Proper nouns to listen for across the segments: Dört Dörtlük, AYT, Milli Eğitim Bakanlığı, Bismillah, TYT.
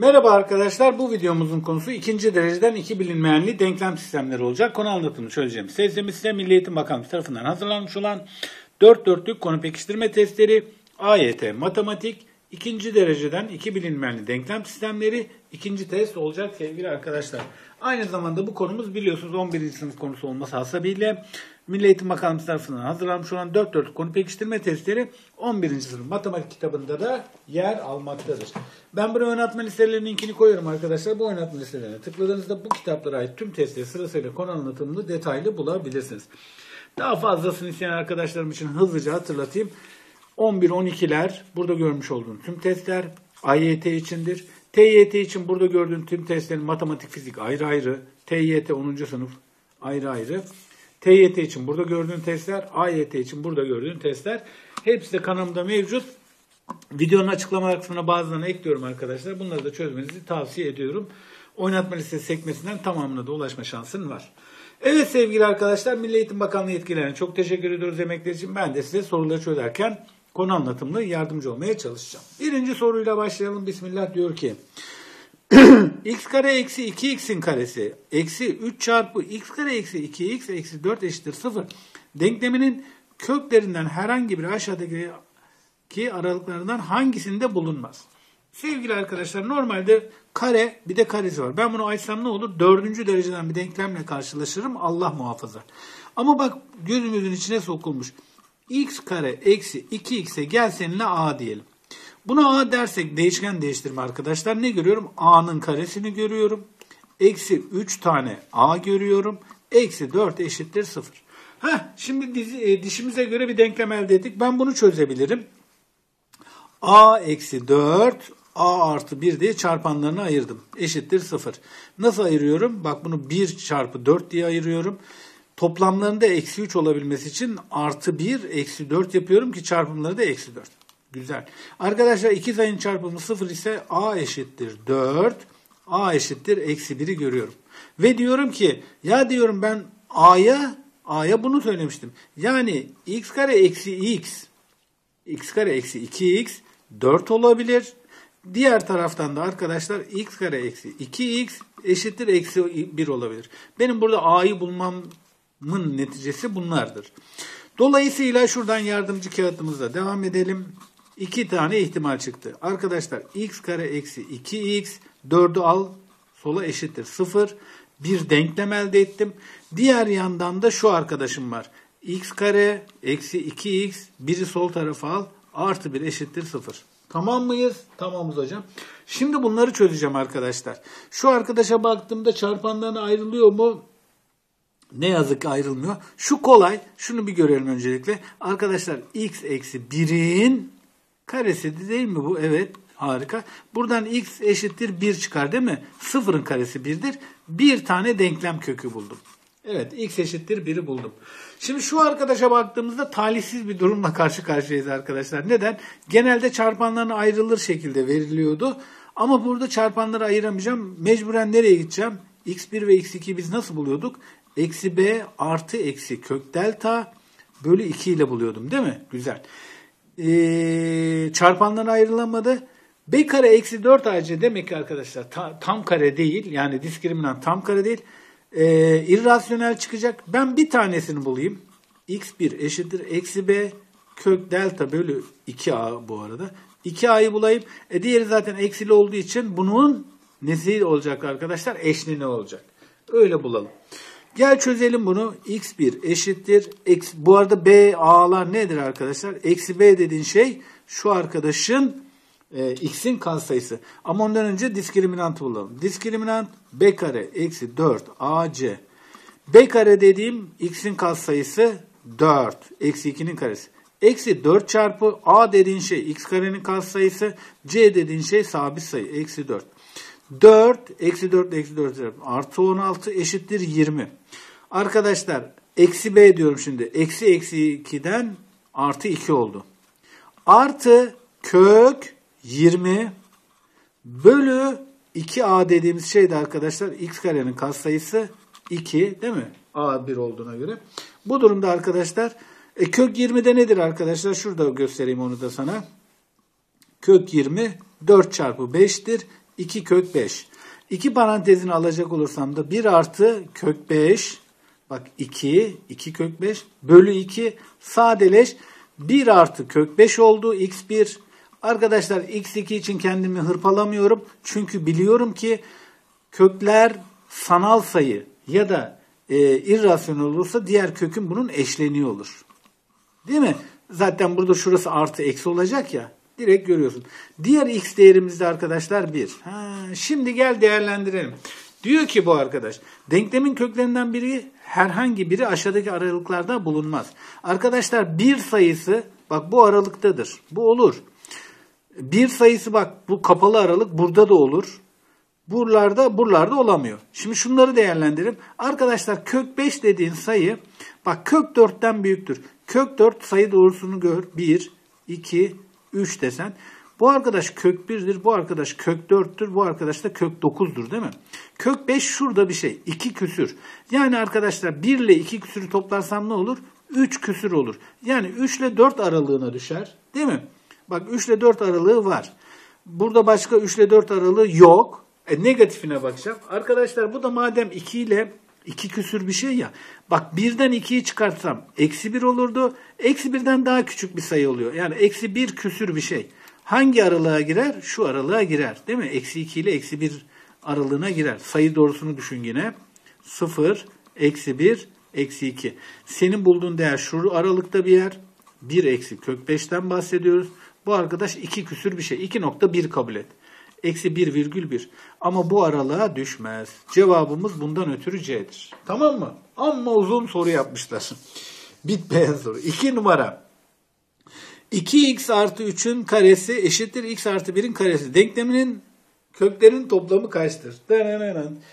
Merhaba arkadaşlar, bu videomuzun konusu ikinci dereceden iki bilinmeyenli denklem sistemleri olacak. Konu anlatımını çözeceğimiz testimiz ise Milli Eğitim Bakanlığı tarafından hazırlanmış olan 4 dörtlük konu pekiştirme testleri, AYT matematik, ikinci dereceden iki bilinmeyenli denklem sistemleri ikinci test olacak sevgili arkadaşlar. Aynı zamanda bu konumuz biliyorsunuz 11. sınıf konusu olması hasebiyle Milli Eğitim Bakanlığı tarafından hazırlanmış olan 4 dörtlük konu pekiştirme testleri 11. sınıf matematik kitabında da yer almaktadır. Ben buraya oynatma listelerinin linkini koyuyorum arkadaşlar. Bu oynatma listelerine tıkladığınızda bu kitaplara ait tüm testleri sırasıyla konu anlatımını detaylı bulabilirsiniz. Daha fazlasını isteyen arkadaşlarım için hızlıca hatırlatayım. 11-12'ler burada görmüş olduğun tüm testler AYT içindir. TYT için burada gördüğün tüm testlerin matematik, fizik ayrı ayrı. TYT 10. sınıf ayrı ayrı. TYT için burada gördüğün testler, AYT için burada gördüğün testler hepsi de kanalımda mevcut. Videonun açıklamalar kısmına bazılarını ekliyorum arkadaşlar. Bunları da çözmenizi tavsiye ediyorum. Oynatma listesi sekmesinden tamamına da ulaşma şansın var. Evet sevgili arkadaşlar, Milli Eğitim Bakanlığı yetkililerine çok teşekkür ediyoruz emekleri için. Ben de size soruları çözerken konu anlatımlı yardımcı olmaya çalışacağım. Birinci soruyla başlayalım. Bismillah diyor ki x kare eksi 2x'in karesi eksi 3 çarpı x kare eksi 2x eksi 4 eşittir 0. Denkleminin köklerinden herhangi biri aşağıdaki aralıklarından hangisinde bulunmaz? Sevgili arkadaşlar, normalde kare bir de karesi var. Ben bunu açsam ne olur? 4. dereceden bir denklemle karşılaşırım. Allah muhafaza. Ama bak gözümüzün içine sokulmuş. X kare eksi 2x'e gel seninle a diyelim. Buna a dersek değişken değiştirme arkadaşlar. Ne görüyorum? A'nın karesini görüyorum. Eksi 3 tane a görüyorum. Eksi 4 eşittir 0. Şimdi dişimize göre bir denklem elde ettik. Ben bunu çözebilirim. A eksi 4, a artı 1 diye çarpanlarını ayırdım. Eşittir 0. Nasıl ayırıyorum? Bak bunu 1 çarpı 4 diye ayırıyorum. Toplamlarında eksi 3 olabilmesi için artı 1, eksi 4 yapıyorum ki çarpımları da eksi 4. Güzel. Arkadaşlar iki sayının çarpımı 0 ise a eşittir 4, a eşittir eksi 1'i görüyorum. Ve diyorum ki ya diyorum ben a'ya bunu söylemiştim. Yani x kare eksi x kare eksi 2x 4 olabilir. Diğer taraftan da arkadaşlar x kare eksi 2x eşittir eksi 1 olabilir. Benim burada a'yı bulmamın neticesi bunlardır. Dolayısıyla şuradan yardımcı kağıtımızla devam edelim. 2 tane ihtimal çıktı. Arkadaşlar x kare eksi 2x 4'ü al sola eşittir 0. Bir denklem elde ettim. Diğer yandan da şu arkadaşım var. X kare eksi 2x 1'i sol tarafa al artı 1 eşittir 0. Tamam mıyız? Tamamız hocam. Şimdi bunları çözeceğim arkadaşlar. Şu arkadaşa baktığımda çarpanlarına ayrılıyor mu? Ne yazık ki ayrılmıyor. Şu kolay. Şunu bir görelim öncelikle. Arkadaşlar x eksi 1'in karesi değil mi bu? Evet. Harika. Buradan x eşittir 1 çıkar değil mi? 0'ın karesi 1'dir. Bir tane denklem kökü buldum. Evet, x eşittir 1'i buldum. Şimdi şu arkadaşa baktığımızda talihsiz bir durumla karşı karşıyayız arkadaşlar. Neden? Genelde çarpanlarına ayrılır şekilde veriliyordu. Ama burada çarpanları ayıramayacağım. Mecburen nereye gideceğim? x1 ve x2 biz nasıl buluyorduk? Eksi b artı eksi kök delta bölü 2 ile buluyordum değil mi? Güzel. Çarpanlarına ayrılamadı. B kare eksi 4 ac demek ki arkadaşlar tam kare değil. Yani diskriminant tam kare değil. İrrasyonel çıkacak. Ben bir tanesini bulayım. x1 eşittir eksi b kök delta bölü 2a bu arada. 2a'yı bulayım. Diğeri zaten eksili olduğu için bunun nesi olacak arkadaşlar? Eşleni olacak. Öyle bulalım. Gel çözelim bunu. x1 eşittir. Bu arada b a'lar nedir arkadaşlar? Eksi b dediğin şey şu arkadaşın x'in katsayısı. Ama ondan önce diskriminantı bulalım. Diskriminant b kare eksi 4 ac. B kare dediğim x'in katsayısı 4. Eksi 2'nin karesi. Eksi 4 çarpı a dediğin şey x karenin katsayısı. C dediğin şey sabit sayı. Eksi 4. 4 eksi 4 eksi 4 çarpı artı 16 eşittir 20. Arkadaşlar eksi b diyorum şimdi. Eksi eksi 2'den artı 2 oldu. Artı kök 20 bölü 2a dediğimiz şey de arkadaşlar x karenin katsayısı 2 değil mi? a 1 olduğuna göre. Bu durumda arkadaşlar kök 20'de nedir arkadaşlar? Şurada göstereyim onu da sana. Kök 20 4 çarpı 5'tir. 2 kök 5. 2 parantezini alacak olursam da 1 artı kök 5. Bak 2 kök 5 bölü 2 sadeleş 1 artı kök 5 oldu x1. Arkadaşlar x2 için kendimi hırpalamıyorum. Çünkü biliyorum ki kökler sanal sayı ya da irrasyonel olursa diğer kökün bunun eşleniği olur. Değil mi? Zaten burada şurası artı eksi olacak ya. Direkt görüyorsun. Diğer x değerimiz de arkadaşlar 1. Şimdi gel değerlendirelim. Diyor ki bu arkadaş, denklemin köklerinden biri herhangi biri aşağıdaki aralıklarda bulunmaz. Arkadaşlar 1 sayısı bak bu aralıktadır. Bu olur. 1 sayısı bak bu kapalı aralık burada da olur. Buralarda olamıyor. Şimdi şunları değerlendirelim. Arkadaşlar kök 5 dediğin sayı bak kök 4'ten büyüktür. Kök 4 sayı doğrusunu gör. 1, 2, 3 desen. Bu arkadaş kök 1'dir. Bu arkadaş kök 4'tür. Bu arkadaş da kök 9'dur değil mi? Kök 5 şurada bir şey. 2 küsür. Yani arkadaşlar 1 ile 2 küsürü toplarsam ne olur? 3 küsür olur. Yani 3 ile 4 aralığına düşer. Değil mi? Bak 3 ile 4 aralığı var. Burada başka 3 ile 4 aralığı yok. Negatifine bakacağım. Arkadaşlar bu da madem 2 ile 2 küsür bir şey ya. Bak 1'den 2'yi çıkartsam eksi 1 olurdu. Eksi 1'den daha küçük bir sayı oluyor. Yani eksi 1 küsür bir şey. Hangi aralığa girer? Şu aralığa girer. Değil mi? Eksi 2 ile eksi 1 aralığına girer. Sayı doğrusunu düşün yine. 0, eksi 1, eksi 2. Senin bulduğun değer şu aralıkta bir yer. 1 eksi kök 5'ten bahsediyoruz. Bu arkadaş 2 küsür bir şey. 2.1 kabul et. Eksi 1,1. Ama bu aralığa düşmez. Cevabımız bundan ötürü C'dir. Tamam mı? Amma uzun soru yapmışlar. Bitmeyen soru. 2 numara. 2x artı 3'ün karesi eşittir x artı 1'in karesi. Denkleminin köklerin toplamı kaçtır?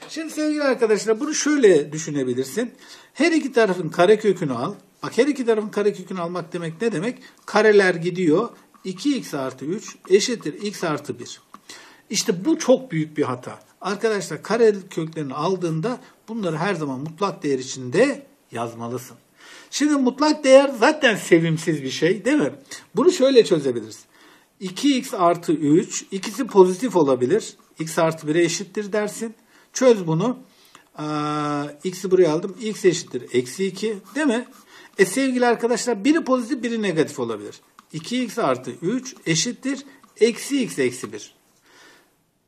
Şimdi sevgili arkadaşlar bunu şöyle düşünebilirsin. Her iki tarafın karekökünü al. Bak her iki tarafın karekökünü almak demek ne demek? Kareler gidiyor. 2x artı 3 eşittir x artı 1. İşte bu çok büyük bir hata. Arkadaşlar kare köklerini aldığında bunları her zaman mutlak değer içinde yazmalısın. Şimdi mutlak değer zaten sevimsiz bir şey değil mi? Bunu şöyle çözebiliriz. 2x artı 3 ikisi pozitif olabilir. x artı 1'e eşittir dersin. Çöz bunu. X'i buraya aldım. X eşittir eksi 2 değil mi? Sevgili arkadaşlar biri pozitif biri negatif olabilir. 2x artı 3 eşittir eksi x eksi 1.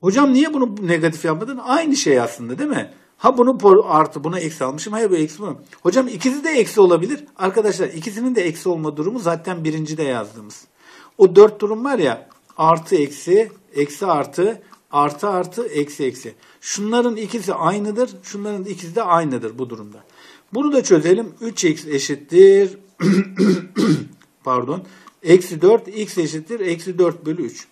Hocam niye bunu negatif yapmadın? Aynı şey aslında değil mi? Ha bunu artı buna eksi almışım. Hayır bu eksi mi? Hocam ikisi de eksi olabilir. Arkadaşlar ikisinin de eksi olma durumu zaten birincide yazdığımız. O 4 durum var ya. Artı eksi, eksi artı, artı artı, eksi eksi. Şunların ikisi aynıdır. Şunların ikisi de aynıdır bu durumda. Bunu da çözelim. 3x eşittir. Pardon. Eksi 4 x eşittir. Eksi 4 bölü 3.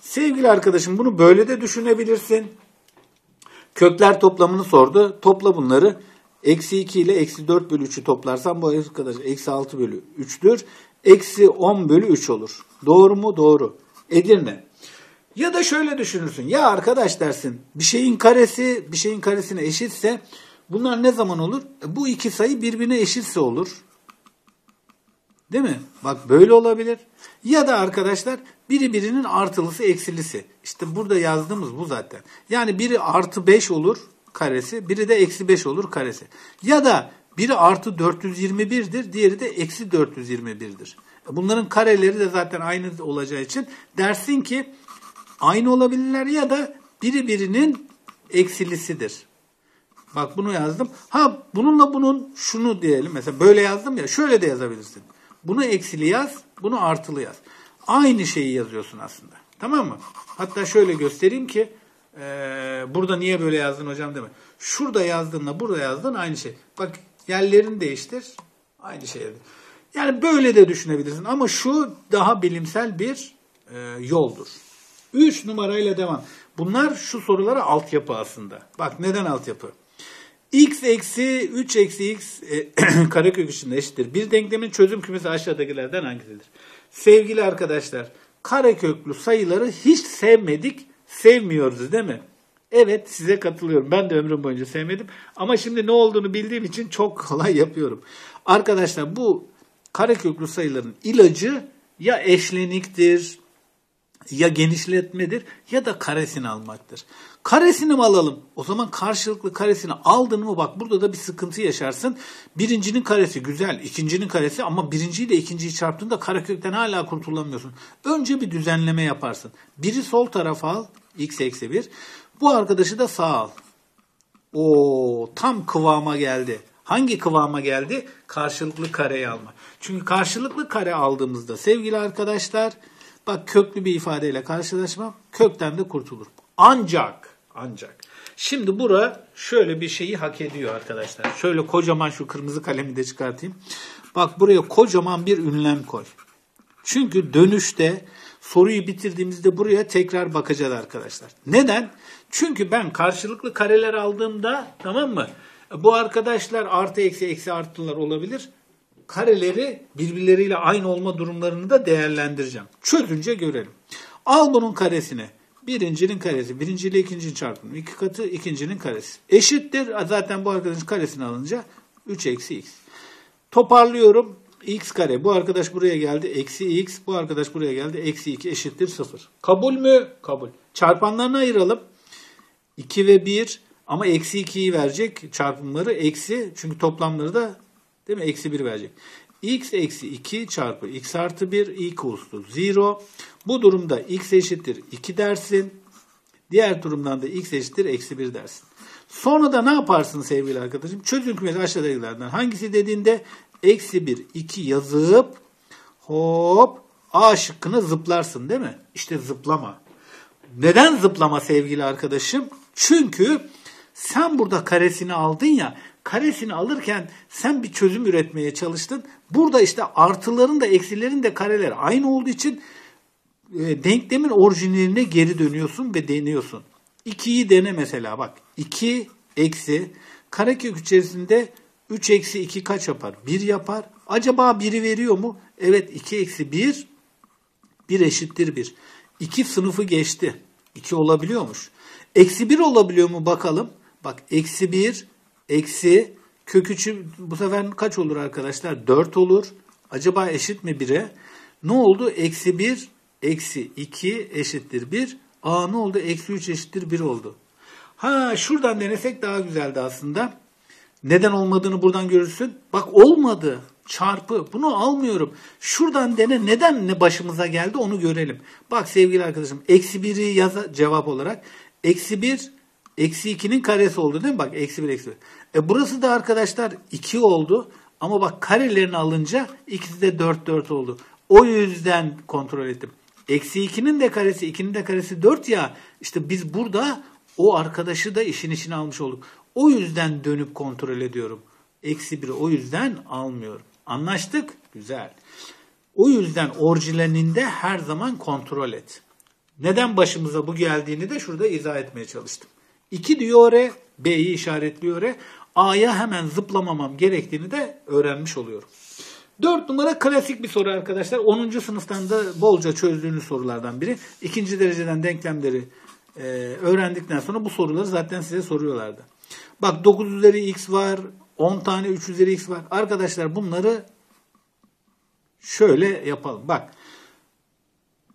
Sevgili arkadaşım bunu böyle de düşünebilirsin. Kökler toplamını sordu. Topla bunları. Eksi 2 ile eksi 4 bölü 3'ü toplarsam bu arkadaşlar eksi 6 bölü 3'tür. Eksi 10 bölü 3 olur. Doğru mu? Doğru. Edirne. Ya da şöyle düşünürsün. Ya arkadaş dersin bir şeyin karesi bir şeyin karesine eşitse bunlar ne zaman olur? Bu iki sayı birbirine eşitse olur. Değil mi? Bak böyle olabilir. Ya da arkadaşlar biri birinin artılısı eksilisi. İşte burada yazdığımız bu zaten. Yani biri artı 5 olur karesi. Biri de eksi 5 olur karesi. Ya da biri artı 421'dir. Diğeri de eksi 421'dir. Bunların kareleri de zaten aynı olacağı için dersin ki aynı olabilirler ya da biri birinin eksilisidir. Bak bunu yazdım. Ha bununla bunun şunu diyelim. Mesela böyle yazdım ya şöyle de yazabilirsin. Bunu eksili yaz, bunu artılı yaz. Aynı şeyi yazıyorsun aslında. Tamam mı? Hatta şöyle göstereyim ki burada niye böyle yazdın hocam deme. Şurada yazdığınla burada yazdığın aynı şey. Bak yerlerini değiştir. Aynı şey. Yani böyle de düşünebilirsin. Ama şu daha bilimsel bir yoldur. 3 numarayla devam. Bunlar şu sorulara altyapı aslında. Bak neden altyapı? X eksi 3 eksi x karekök içinde eşittir. Bir denklemin çözüm kümesi aşağıdakilerden hangisidir? Sevgili arkadaşlar kareköklü sayıları hiç sevmedik, sevmiyoruz değil mi? Evet size katılıyorum. Ben de ömrüm boyunca sevmedim. Ama şimdi ne olduğunu bildiğim için çok kolay yapıyorum. Arkadaşlar bu kareköklü sayıların ilacı ya eşleniktir ya genişletmedir ya da karesini almaktır. Karesini mi alalım? O zaman karşılıklı karesini aldın mı bak burada da bir sıkıntı yaşarsın. Birincinin karesi güzel, ikincinin karesi ama birinciyle ikinciyi çarptığında karekökten hala kurtulamıyorsun. Önce bir düzenleme yaparsın. Biri sol tarafa al, x eksi 1. Bu arkadaşı da sağa al. Oo, tam kıvama geldi. Hangi kıvama geldi? Karşılıklı kareyi alma. Çünkü karşılıklı kare aldığımızda sevgili arkadaşlar, bak köklü bir ifadeyle karşılaşmam, kökten de kurtulurum. Ancak. Şimdi bura şöyle bir şeyi hak ediyor arkadaşlar. Şöyle kocaman şu kırmızı kalemi de çıkartayım. Bak buraya kocaman bir ünlem koy. Çünkü dönüşte soruyu bitirdiğimizde buraya tekrar bakacağız arkadaşlar. Neden? Çünkü ben karşılıklı kareler aldığımda, tamam mı? Bu arkadaşlar artı eksi eksi artılar olabilir. Kareleri birbirleriyle aynı olma durumlarını da değerlendireceğim. Çözünce görelim. Al bunun karesini. Birincinin karesi. Birinciyle ikincinin çarpımı. İki katı ikincinin karesi. Eşittir. Zaten bu arkadaşın karesini alınca 3 eksi x. Toparlıyorum. X kare. Bu arkadaş buraya geldi. Eksi x. Bu arkadaş buraya geldi. Eksi 2 eşittir 0. Kabul mü? Kabul. Çarpanlarını ayıralım. 2 ve 1. Ama eksi 2'yi verecek. Çarpımları eksi. Çünkü toplamları da değil mi? Eksi 1 verecek. X eksi 2 çarpı x artı 1 equals to 0. Bu durumda x eşittir 2 dersin. Diğer durumdan da x eşittir eksi 1 dersin. Sonra da ne yaparsın sevgili arkadaşım? Çözüm kümesi aşağıdakilerden hangisi dediğinde eksi 1, 2 yazıp hop A şıkkını zıplarsın değil mi? İşte zıplama. Neden zıplama sevgili arkadaşım? Çünkü sen burada karesini aldın ya, karesini alırken sen bir çözüm üretmeye çalıştın. Burada işte artıların da eksilerin de kareleri aynı olduğu için denklemin orijinaline geri dönüyorsun ve deniyorsun. 2'yi dene mesela bak. 2 eksi karekök içerisinde 3 eksi 2 kaç yapar? 1 yapar. Acaba 1'i veriyor mu? Evet 2 eksi 1, 1 eşittir 1. 2 sınıfı geçti. 2 olabiliyormuş. Eksi 1 olabiliyor mu bakalım. Bak eksi 1 eksi kök 3'ü bu sefer kaç olur arkadaşlar? 4 olur. Acaba eşit mi 1'e? Ne oldu? Eksi 1 eksi 2 eşittir 1. Aa ne oldu? Eksi 3 eşittir 1 oldu. Ha şuradan denesek daha güzeldi aslında. Neden olmadığını buradan görürsün. Bak olmadı. Çarpı. Bunu almıyorum. Şuradan dene neden ne başımıza geldi onu görelim. Bak sevgili arkadaşım. Eksi 1'i yaz cevap olarak. Eksi 1 eksi 2'nin karesi oldu değil mi? Bak eksi 1 eksi 1. Burası da arkadaşlar 2 oldu. Ama bak karelerini alınca ikisi de 4 4 oldu. O yüzden kontrol ettim. Eksi 2'nin de karesi 2'nin de karesi 4 ya. İşte biz burada o arkadaşı da işin içine almış olduk. O yüzden dönüp kontrol ediyorum. Eksi 1'i o yüzden almıyorum. Anlaştık? Güzel. O yüzden orijinalinde her zaman kontrol et. Neden başımıza bu geldiğini de şurada izah etmeye çalıştım. 2 diyor oraya, B'yi işaretliyor oraya. A'ya hemen zıplamamam gerektiğini de öğrenmiş oluyorum. 4 numara klasik bir soru arkadaşlar. 10. sınıftan da bolca çözdüğünüz sorulardan biri. 2. dereceden denklemleri öğrendikten sonra bu soruları zaten size soruyorlardı. Bak 9 üzeri x var, 10 tane 3 üzeri x var. Arkadaşlar bunları şöyle yapalım. Bak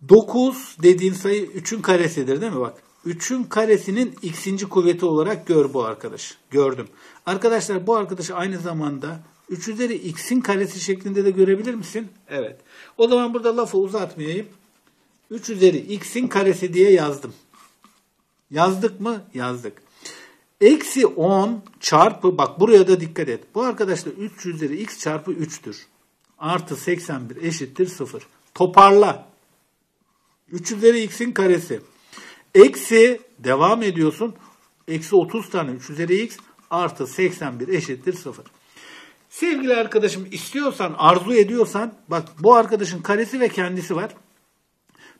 9 dediğin sayı 3'ün karesidir değil mi? Bak 3'ün karesinin x'inci kuvveti olarak gör bu arkadaş. Gördüm. Arkadaşlar bu arkadaş aynı zamanda 3 üzeri x'in karesi şeklinde de görebilir misin? Evet. O zaman burada lafı uzatmayayım. 3 üzeri x'in karesi diye yazdım. Yazdık mı? Yazdık. Eksi 10 çarpı, bak buraya da dikkat et. Bu arkadaşlar 3 üzeri x çarpı 3'tür. Artı 81 eşittir 0. Toparla. 3 üzeri x'in karesi. Eksi, devam ediyorsun. Eksi 30 tane 3 üzeri x artı 81 eşittir 0. Sevgili arkadaşım istiyorsan, arzu ediyorsan, bak bu arkadaşın karesi ve kendisi var.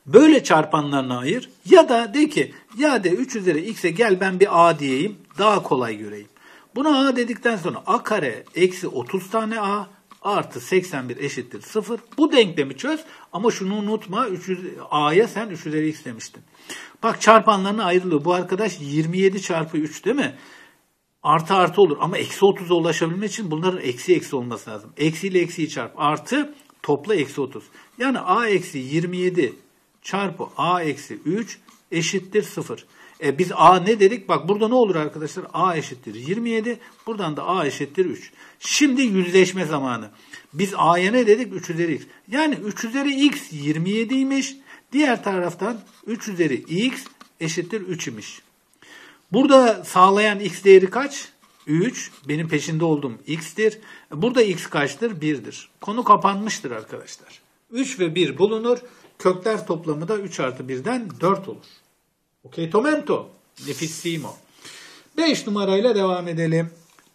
Böyle çarpanlarına ayır. Ya da de ki, ya de 3 üzeri x'e gel ben bir a diyeyim. Daha kolay göreyim. Buna a dedikten sonra a kare eksi 30 tane a artı 81 eşittir 0. Bu denklemi çöz ama şunu unutma. A'ya sen 3 üzeri x demiştin. Bak çarpanlarına ayrılıyor. Bu arkadaş 27 çarpı 3 değil mi? Artı artı olur ama eksi 30'a ulaşabilmek için bunların eksi eksi olması lazım. Eksi ile eksiyi çarp. Artı topla eksi 30. Yani a eksi 27 çarpı a eksi 3 eşittir 0. Biz a ne dedik? Bak burada ne olur arkadaşlar? A eşittir 27. Buradan da a eşittir 3. Şimdi yüzleşme zamanı. Biz a'ya ne dedik? 3 üzeri x. Yani 3 üzeri x 27'ymiş. Diğer taraftan 3 üzeri x eşittir 3 imiş. Burada sağlayan x değeri kaç? 3. Benim peşinde olduğum x'tir. Burada x kaçtır? 1'dir. Konu kapanmıştır arkadaşlar. 3 ve 1 bulunur. Kökler toplamı da 3 artı 1'den 4 olur. Okey, tomento. Nefissimo. 5 numarayla devam edelim.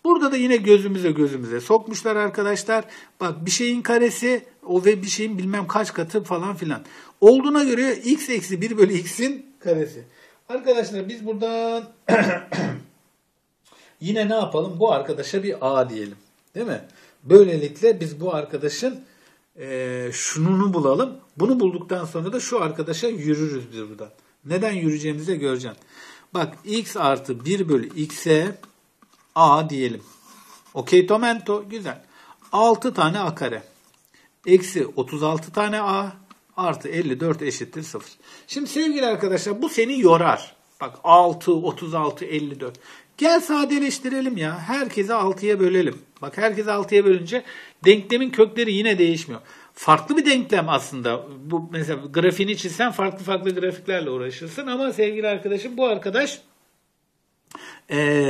Burada da yine gözümüze sokmuşlar arkadaşlar. Bak bir şeyin karesi o ve bir şeyin bilmem kaç katı falan filan. Olduğuna göre x eksi 1 bölü x'in karesi. Arkadaşlar biz buradan yine ne yapalım? Bu arkadaşa bir a diyelim. Değil mi? Böylelikle biz bu arkadaşın şununu bulalım. Bunu bulduktan sonra da şu arkadaşa yürürüz biz buradan. Neden yürüyeceğimizi de göreceksin. Bak x artı 1 bölü x'e a diyelim. Okey tomento. Güzel. 6 tane a kare. Eksi 36 tane a artı 54 eşittir 0. Şimdi sevgili arkadaşlar bu seni yorar. Bak 6, 36, 54. Gel sadeleştirelim ya. Herkese 6'ya bölelim. Bak herkese 6'ya bölünce denklemin kökleri yine değişmiyor. Farklı bir denklem aslında. Bu mesela grafiğini çizsen farklı grafiklerle uğraşırsın ama sevgili arkadaşım bu arkadaş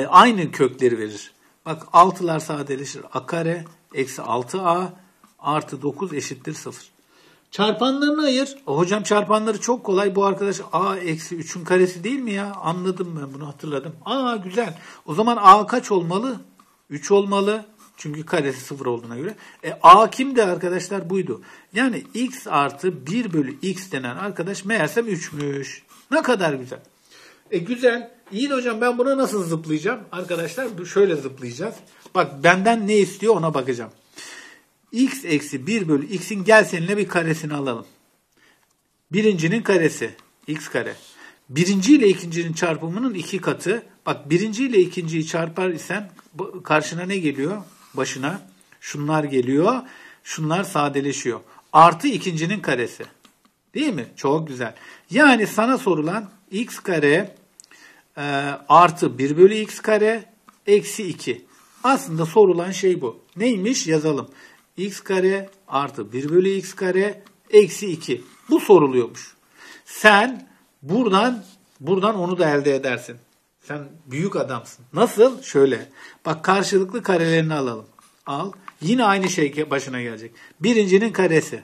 aynı kökleri verir. Bak 6'lar sadeleşir. A kare eksi 6a artı 9 eşittir 0. Çarpanlarını ayır. Hocam çarpanları çok kolay. Bu arkadaş a eksi 3'ün karesi değil mi ya? Anladım ben bunu, hatırladım. Aa güzel. O zaman a kaç olmalı? 3 olmalı. Çünkü karesi 0 olduğuna göre. A kimdi arkadaşlar? Buydu. Yani x artı 1 bölü x denen arkadaş meğersem 3'müş. Ne kadar güzel. Güzel. İyi de hocam ben buna nasıl zıplayacağım? Arkadaşlar şöyle zıplayacağız. Bak benden ne istiyor ona bakacağım. X eksi 1 bölü x'in gel seninle bir karesini alalım. Birincinin karesi. X kare. Birinci ile ikincinin çarpımının 2 katı. Bak birinci ile ikinciyi çarpar isen karşına ne geliyor? Başına şunlar geliyor. Şunlar sadeleşiyor. Artı ikincinin karesi. Değil mi? Çok güzel. Yani sana sorulan x kare artı 1 bölü x kare eksi 2. Aslında sorulan şey bu. Neymiş? Yazalım. X kare artı 1 bölü x kare eksi 2. Bu soruluyormuş. Sen buradan onu da elde edersin. Sen büyük adamsın. Nasıl? Şöyle. Bak karşılıklı karelerini alalım. Al. Yine aynı şey başına gelecek. Birincinin karesi.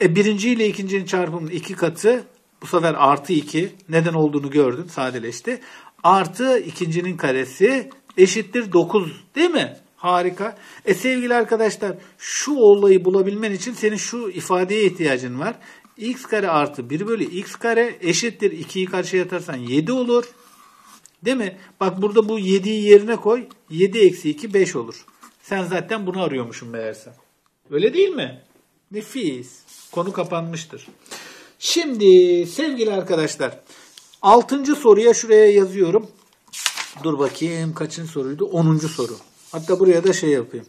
Birinci ile ikincinin çarpımının 2 katı. Bu sefer artı 2. Neden olduğunu gördün. Sadeleşti. Artı ikincinin karesi eşittir 9. Değil mi? Harika. Sevgili arkadaşlar şu olayı bulabilmen için senin şu ifadeye ihtiyacın var. X kare artı 1 bölü x kare eşittir. 2'yi karşıya atarsan 7 olur. Değil mi? Bak burada bu 7'yi yerine koy. 7 eksi 2 5 olur. Sen zaten bunu arıyormuşsun meğerse. Öyle değil mi? Nefis. Konu kapanmıştır. Şimdi sevgili arkadaşlar 6. soruya şuraya yazıyorum. Dur bakayım kaçın soruydu? 10. soru. Hatta buraya da şey yapayım.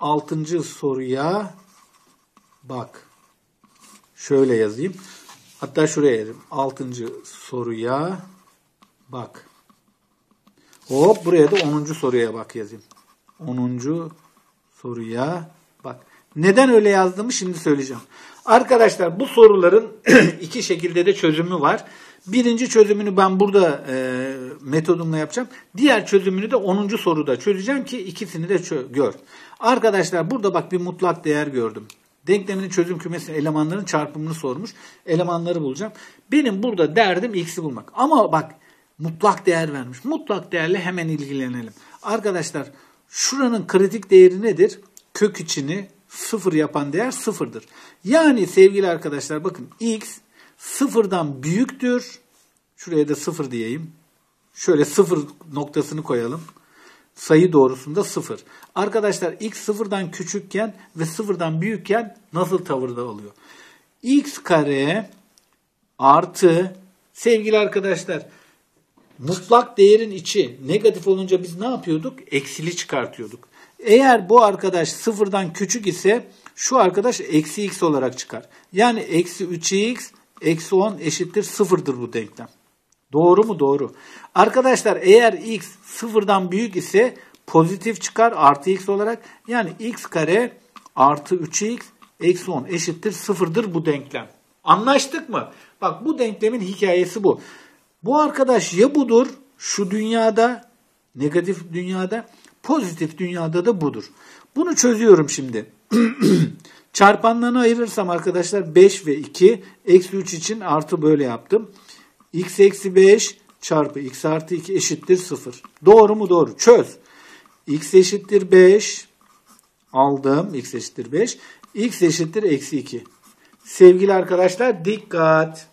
6. soruya bak. Şöyle yazayım. Hatta şuraya yazayım. 6. soruya bak. Hop buraya da 10. soruya bak yazayım. 10. soruya bak. Neden öyle yazdığımı şimdi söyleyeceğim. Arkadaşlar bu soruların iki şekilde de çözümü var. Birinci çözümünü ben burada metodumla yapacağım. Diğer çözümünü de 10. soruda çözeceğim ki ikisini de gör. Arkadaşlar burada bak bir mutlak değer gördüm. Denkleminin çözüm kümesinin elemanların çarpımını sormuş. Elemanları bulacağım. Benim burada derdim x'i bulmak. Ama bak mutlak değer vermiş. Mutlak değerle hemen ilgilenelim. Arkadaşlar şuranın kritik değeri nedir? Kök içini 0 yapan değer 0'dır. Yani sevgili arkadaşlar bakın x 0'dan büyüktür. Şuraya da 0 diyeyim. Şöyle 0 noktasını koyalım. Sayı doğrusunda 0. Arkadaşlar x 0'dan küçükken ve 0'dan büyükken nasıl tavırda oluyor? X kare artı sevgili arkadaşlar mutlak değerin içi negatif olunca biz ne yapıyorduk? Eksili çıkartıyorduk. Eğer bu arkadaş 0'dan küçük ise şu arkadaş eksi x olarak çıkar. Yani eksi 3x Eksi 10 eşittir 0'dır bu denklem. Doğru mu? Doğru. Arkadaşlar eğer x 0'dan büyük ise pozitif çıkar artı x olarak. Yani x kare artı 3x eksi 10 eşittir 0'dır bu denklem. Anlaştık mı? Bak bu denklemin hikayesi bu. Bu arkadaş ya budur şu dünyada, negatif dünyada, pozitif dünyada da budur. Bunu çözüyorum şimdi. Çarpanlarını ayırırsam arkadaşlar 5 ve 2, eksi 3 için artı böyle yaptım. X eksi 5 çarpı x artı 2 eşittir 0. Doğru mu? Doğru. Çöz. X eşittir 5 aldım. X eşittir 5. X eşittir eksi 2. Sevgili arkadaşlar dikkat.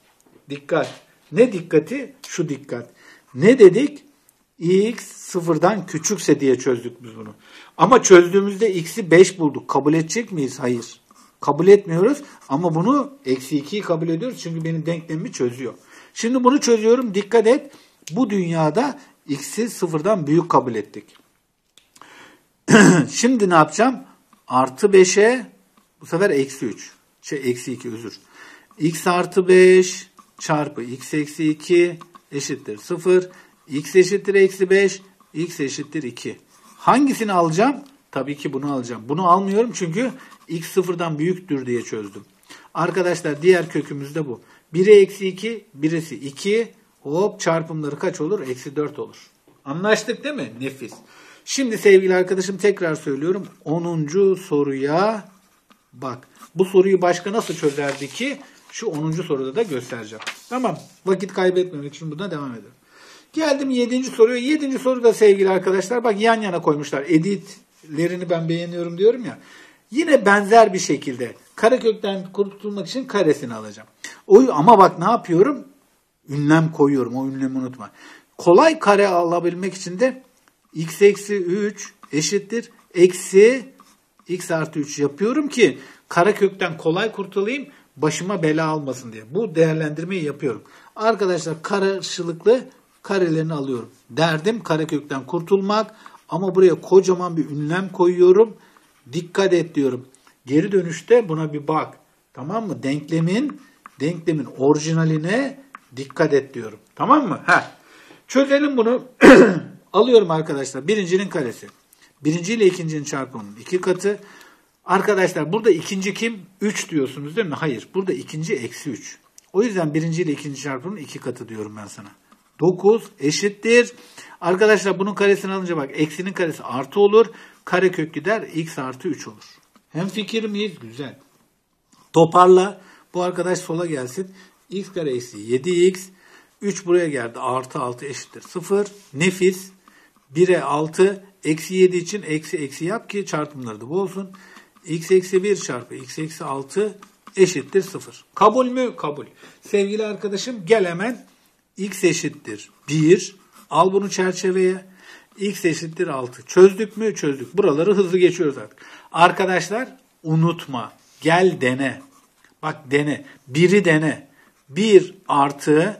Dikkat. Ne dikkati? Şu dikkat. Ne dedik? X sıfırdan küçükse diye çözdük biz bunu. Ama çözdüğümüzde x'i 5 bulduk. Kabul edecek miyiz? Hayır. Kabul etmiyoruz ama bunu eksi 2'yi kabul ediyoruz. Çünkü benim denklemimi çözüyor. Şimdi bunu çözüyorum. Dikkat et. Bu dünyada x'i sıfırdan büyük kabul ettik. Şimdi ne yapacağım? Artı 5'e bu sefer eksi 3. Eksi 2 özür. X artı 5 çarpı x eksi 2 eşittir 0. X eşittir eksi 5. X eşittir 2. Hangisini alacağım? Tabii ki bunu alacağım. Bunu almıyorum çünkü x sıfırdan büyüktür diye çözdüm. Arkadaşlar diğer kökümüz de bu. 1'e eksi 2, birisi 2. Hop çarpımları kaç olur? Eksi 4 olur. Anlaştık değil mi? Nefis. Şimdi sevgili arkadaşım tekrar söylüyorum. 10. soruya bak. Bu soruyu başka nasıl çözerdi ki? Şu 10. soruda da göstereceğim. Tamam. Vakit kaybetmemek için buna devam edelim. Geldim 7. soruya. 7. soruda sevgili arkadaşlar bak yan yana koymuşlar. Editlerini ben beğeniyorum diyorum ya. Yine benzer bir şekilde karekökten kurtulmak için karesini alacağım. Ama bak ne yapıyorum? Ünlem koyuyorum. O ünlemi unutma. Kolay kare alabilmek için de x eksi 3 eşittir eksi x artı 3 yapıyorum ki karekökten kolay kurtulayım, başıma bela almasın diye. Bu değerlendirmeyi yapıyorum. Arkadaşlar karşılıklı karelerini alıyorum. Derdim karekökten kurtulmak ama buraya kocaman bir ünlem koyuyorum. Dikkat et diyorum. Geri dönüşte buna bir bak. Tamam mı? Denklemin orijinaline dikkat et diyorum. Tamam mı? Heh. Çözelim bunu. Alıyorum arkadaşlar. Birincinin karesi. Birinci ile ikincinin çarpımının iki katı. Arkadaşlar burada ikinci kim? 3 diyorsunuz değil mi? Hayır. Burada ikinci eksi 3. O yüzden birinci ile ikinci çarpımının iki katı diyorum ben sana. 9 eşittir. Arkadaşlar bunun karesini alınca bak. Eksinin karesi artı olur. Karekök gider. X artı 3 olur. Hemfikir miyiz? Güzel. Toparla. Bu arkadaş sola gelsin. X kare eksi 7x. 3 buraya geldi. Artı 6 eşittir 0. Nefis. 1'e 6. Eksi 7 için eksi eksi yap ki çarpımları da bu olsun. X eksi 1 çarpı x eksi 6 eşittir 0. Kabul mü? Kabul. Sevgili arkadaşım gel hemen. X eşittir 1. Al bunu çerçeveye. X eşittir 6. Çözdük mü? Çözdük. Buraları hızlı geçiyoruz artık. Arkadaşlar unutma. Gel dene. Bak dene. 1'i dene. 1 artı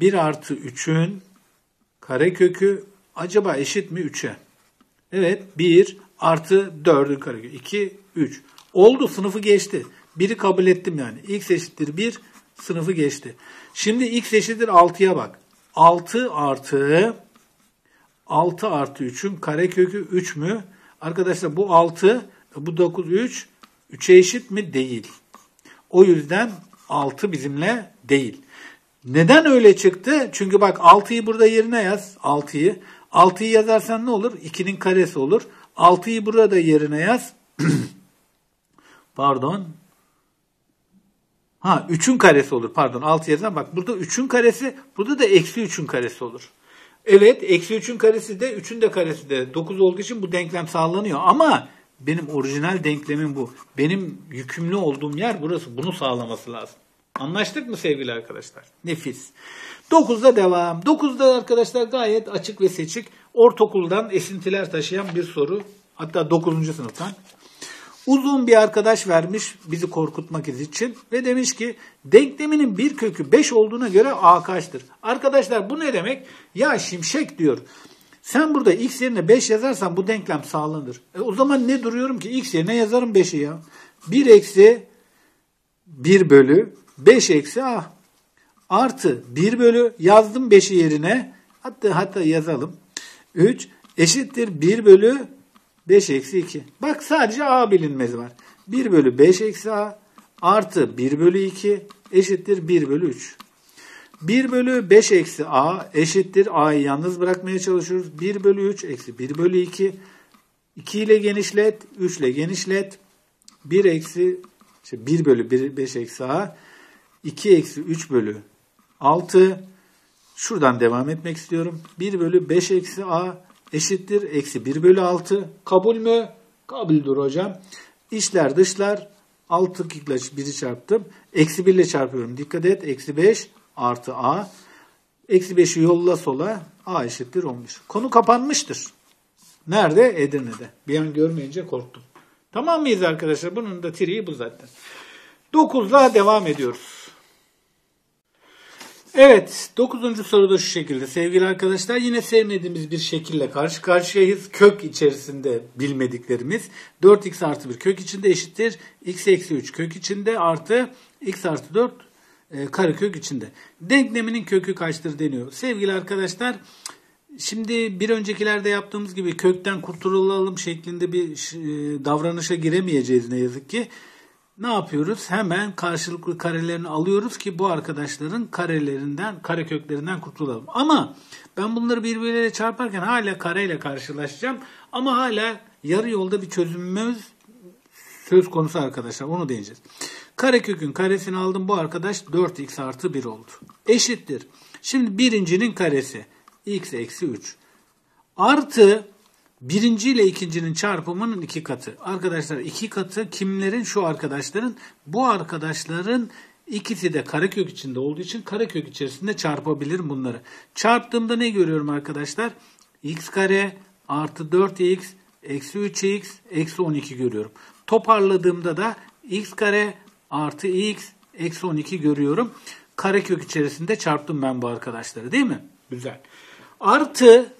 3'ün karekökü acaba eşit mi 3'e? Evet 1 artı 4'ün karekökü. 2, 3. Oldu sınıfı geçti. 1'i kabul ettim yani. X eşittir 1 sınıfı geçti. Şimdi x eşittir 6'ya bak. 6 artı 3'ün karekökü 3 mü? Arkadaşlar bu 6, bu 9, 3. 3'e eşit mi? Değil. O yüzden 6 bizimle değil. Neden öyle çıktı? Çünkü bak 6'yı burada yerine yaz. 6'yı yazarsan ne olur? 2'nin karesi olur. 6'yı burada yerine yaz. Pardon. Ha 3'ün karesi olur. Pardon 6 yazan bak burada 3'ün karesi. Burada da eksi 3'ün karesi olur. Evet eksi 3'ün karesi de 3'ün de karesi de 9 olduğu için bu denklem sağlanıyor. Ama benim orijinal denklemim bu. Benim yükümlü olduğum yer burası. Bunu sağlaması lazım. Anlaştık mı sevgili arkadaşlar? Nefis. 9'da devam. 9'da arkadaşlar gayet açık ve seçik. Ortaokuldan esintiler taşıyan bir soru. Hatta 9. sınıftan. Uzun bir arkadaş vermiş bizi korkutmak için. Ve demiş ki denkleminin bir kökü 5 olduğuna göre a kaçtır? Arkadaşlar bu ne demek? Ya şimşek diyor. Sen burada x yerine 5 yazarsan bu denklem sağlanır. O zaman ne duruyorum ki? X yerine yazarım 5'i ya. 1 eksi 1 bölü 5 eksi A artı 1 bölü yazdım 5'i yerine hatta yazalım. 3 eşittir 1 bölü 5 eksi 2. Bak sadece A bilinmez var. 1 bölü 5 eksi A artı 1 bölü 2 eşittir 1 bölü 3. 1 bölü 5 eksi A eşittir. A'yı yalnız bırakmaya çalışıyoruz. 1 bölü 3 eksi 1 bölü 2. 2 ile genişlet. 3 ile genişlet. 1 bölü 5 eksi A. 2 eksi 3 bölü 6. Şuradan devam etmek istiyorum. 1 bölü 5 eksi A eşittir. Eksi 1 bölü 6. Kabul mü? Kabuldür hocam. İçler dışlar. 6 ile 1'i çarptım. Eksi 1 ile çarpıyorum. Dikkat et. Eksi 5 artı A. Eksi 5'i yolla sola. A eşittir 11. Konu kapanmıştır. Nerede? Edirne'de. Bir an görmeyince korktum. Tamam mıyız arkadaşlar? Bunun da triği bu zaten. 9'la devam ediyoruz. Evet. 9. soruda şu şekilde. Sevgili arkadaşlar, yine sevmediğimiz bir şekilde karşı karşıyayız. Kök içerisinde bilmediklerimiz. 4x artı 1 kök içinde eşittir. X eksi 3 kök içinde artı x artı 4 karekök içinde. Denkleminin kökü kaçtır deniyor. Sevgili arkadaşlar, şimdi bir öncekilerde yaptığımız gibi kökten kurtulalım şeklinde bir davranışa giremeyeceğiz ne yazık ki. Ne yapıyoruz? Hemen karşılıklı karelerini alıyoruz ki bu arkadaşların karelerinden, kareköklerinden kurtulalım. Ama ben bunları birbirleriyle çarparken hala kareyle karşılaşacağım. Ama hala yarı yolda bir çözümümüz söz konusu arkadaşlar. Onu deneyeceğiz. Karekökün karesini aldım. Bu arkadaş 4x artı 1 oldu. Eşittir. Şimdi birincinin karesi x eksi 3 artı birinci ile ikincinin çarpımının 2 katı. Arkadaşlar 2 katı kimlerin? Şu arkadaşların. Bu arkadaşların ikisi de karekök içinde olduğu için karekök içerisinde çarpabilirim bunları. Çarptığımda ne görüyorum arkadaşlar? X kare artı 4x eksi 3x eksi 12 görüyorum. Toparladığımda da x kare artı x eksi 12 görüyorum. Karekök içerisinde çarptım ben bu arkadaşları, değil mi? Güzel. Artı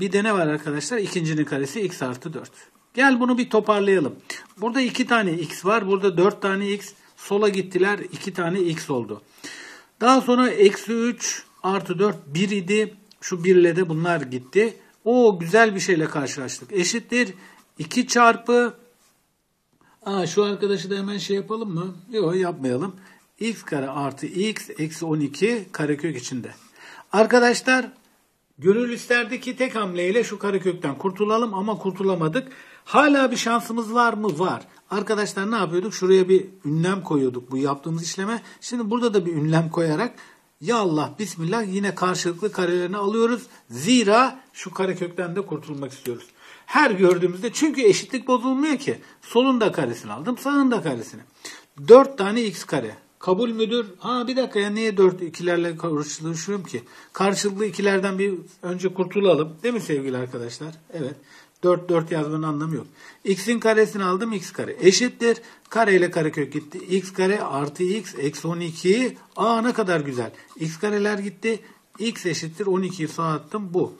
bir de ne var arkadaşlar? İkincinin karesi x artı 4. Gel bunu bir toparlayalım. Burada 2 tane x var. Burada 4 tane x. Sola gittiler. 2 tane x oldu. Daha sonra eksi 3 artı 4 1 idi. Şu 1 ile de bunlar gitti. O güzel bir şeyle karşılaştık. Eşittir 2 çarpı. Şu arkadaşı da hemen şey yapalım mı? Yok, yapmayalım. X kare artı x eksi 12 karekök içinde. Arkadaşlar, gönül isterdi ki tek hamleyle şu karekökten kurtulalım ama kurtulamadık. Hala bir şansımız var mı? Var. Arkadaşlar ne yapıyorduk? Şuraya bir ünlem koyuyorduk bu yaptığımız işleme. Şimdi burada da bir ünlem koyarak ya Allah Bismillah yine karşılıklı karelerini alıyoruz. Zira şu karekökten de kurtulmak istiyoruz. Her gördüğümüzde, çünkü eşitlik bozulmuyor ki. Solun da karesini aldım, sağın da karesini. 4 tane x kare. Kabul müdür? Bir dakika ya, niye 4 ikilerle karşılaşıyorum ki? Karşılıklı ikilerden bir önce kurtulalım. Değil mi sevgili arkadaşlar? Evet. 4 yazmanın anlamı yok. X'in karesini aldım, x kare. Eşittir. Kare ile karekök gitti. X kare artı x eksi 12. Ne kadar güzel. X kareler gitti. X eşittir 12'yi sağa attım. Bu.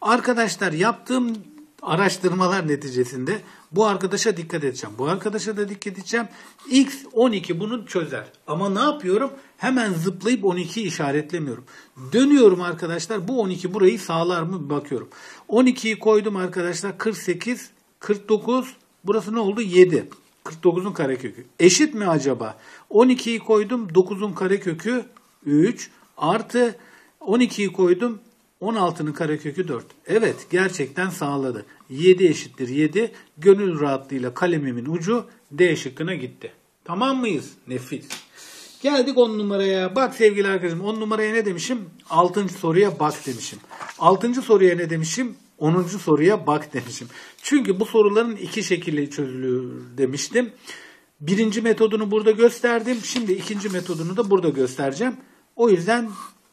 Arkadaşlar, yaptığım araştırmalar neticesinde bu arkadaşa dikkat edeceğim. Bu arkadaşa da dikkat edeceğim. X 12 bunu çözer. Ama ne yapıyorum? Hemen zıplayıp 12'yi işaretlemiyorum. Dönüyorum arkadaşlar. Bu 12 burayı sağlar mı bakıyorum. 12'yi koydum arkadaşlar. 48, 49. Burası ne oldu? 7. 49'un karekökü. Eşit mi acaba? 12'yi koydum. 9'un karekökü 3 artı 12'yi koydum. 16'nın karekökü 4. Evet, gerçekten sağladı. 7 eşittir 7. Gönül rahatlığıyla kalemimin ucu D şıkkına gitti. Tamam mıyız? Nefis. Geldik 10 numaraya. Bak sevgili arkadaşım, 10 numaraya ne demişim? 6. soruya bak demişim. 6. soruya ne demişim? 10. soruya bak demişim. Çünkü bu soruların iki şekilde çözülür demiştim. Birinci metodunu burada gösterdim. Şimdi ikinci metodunu da burada göstereceğim. O yüzden